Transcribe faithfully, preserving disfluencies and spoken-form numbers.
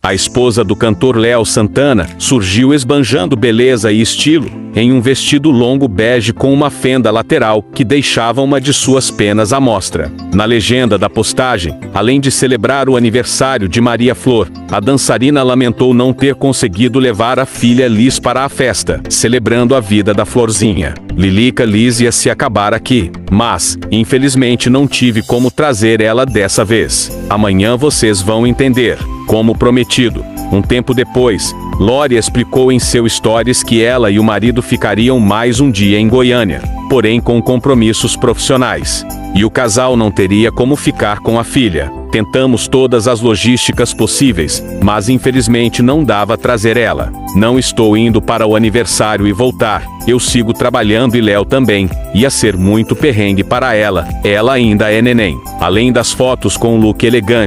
A esposa do cantor Léo Santana surgiu esbanjando beleza e estilo, em um vestido longo bege com uma fenda lateral que deixava uma de suas penas à mostra. Na legenda da postagem, além de celebrar o aniversário de Maria Flor, a dançarina lamentou não ter conseguido levar a filha Liz para a festa, celebrando a vida da florzinha. Lilica Liz ia se acabar aqui, mas, infelizmente, não tive como trazer ela dessa vez. Amanhã vocês vão entender. Como prometido, um tempo depois, Lori explicou em seu stories que ela e o marido ficariam mais um dia em Goiânia, porém com compromissos profissionais. E o casal não teria como ficar com a filha. Tentamos todas as logísticas possíveis, mas infelizmente não dava trazer ela. Não estou indo para o aniversário e voltar, eu sigo trabalhando e Léo também. Ia ser muito perrengue para ela, ela ainda é neném. Além das fotos com um look elegante,